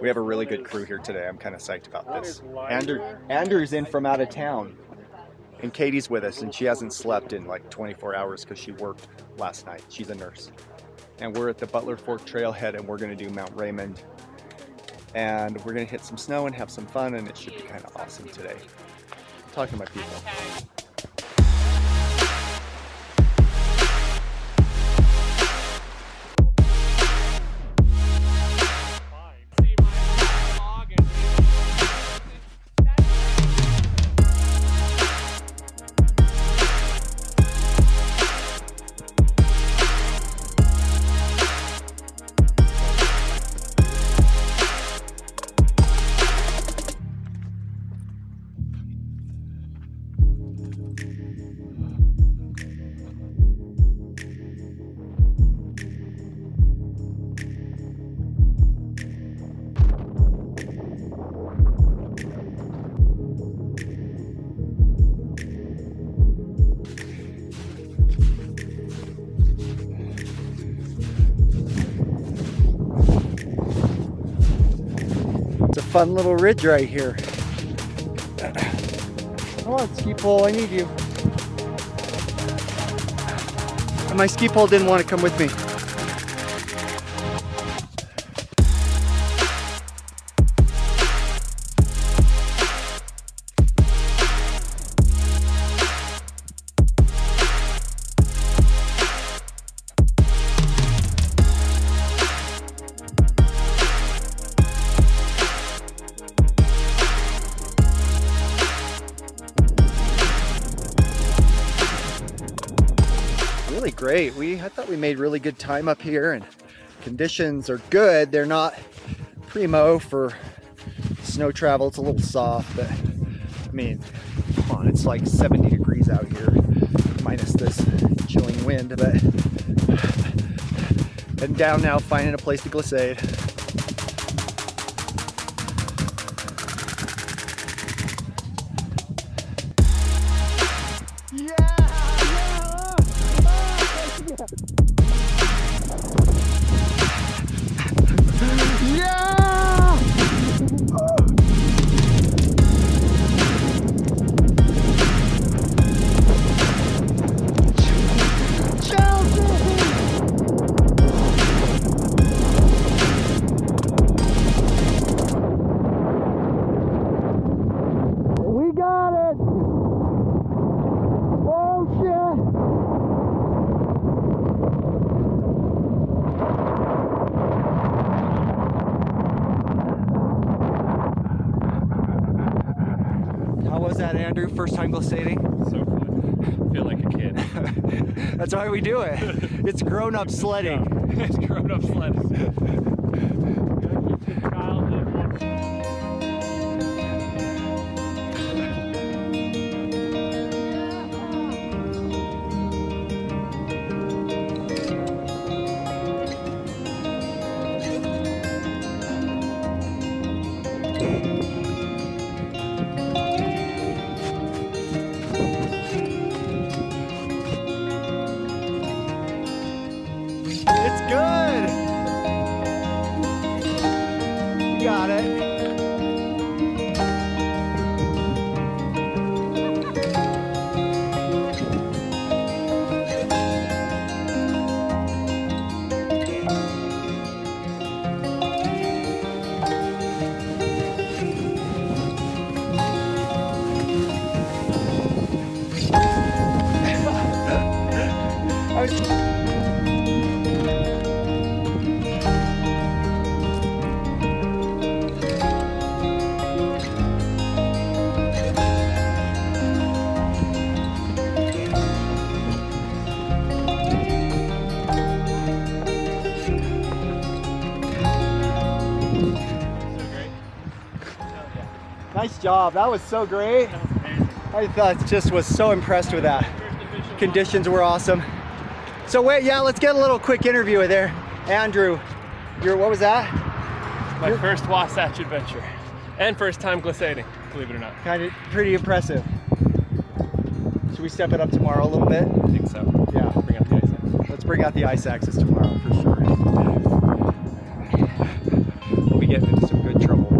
We have a really good crew here today. I'm kind of psyched about this. Andrew's in from out of town, and Katie's with us, and she hasn't slept in like 24 hours because she worked last night. She's a nurse. And we're at the Butler Fork Trailhead, and we're going to do Mount Raymond. And we're going to hit some snow and have some fun, and it should be kind of awesome today. Talking to my people. Fun little ridge right here. Come on, ski pole, I need you. And my ski pole didn't want to come with me. Great. I thought we made really good time up here, and conditions are good. They're not primo for snow travel. It's a little soft, but I mean, come on, it's like 70 degrees out here, minus this chilling wind, but I'm down now, finding a place to glissade. Andrew, first time glissading? So fun. I feel like a kid. That's why we do it. It's grown-up sledding. Yeah. It's grown-up sledding. Nice job, that was so great. That was amazing. I was so impressed with that. Conditions were awesome. So wait, yeah, let's get a little quick interview with there. Andrew, what was that? My first Wasatch adventure. and first time glissading, believe it or not. Kind of pretty impressive. Should we step it up tomorrow a little bit? I think so. Yeah. Bring out the ice axis. Let's bring out the ice axis tomorrow for sure. We'll be getting into some good trouble.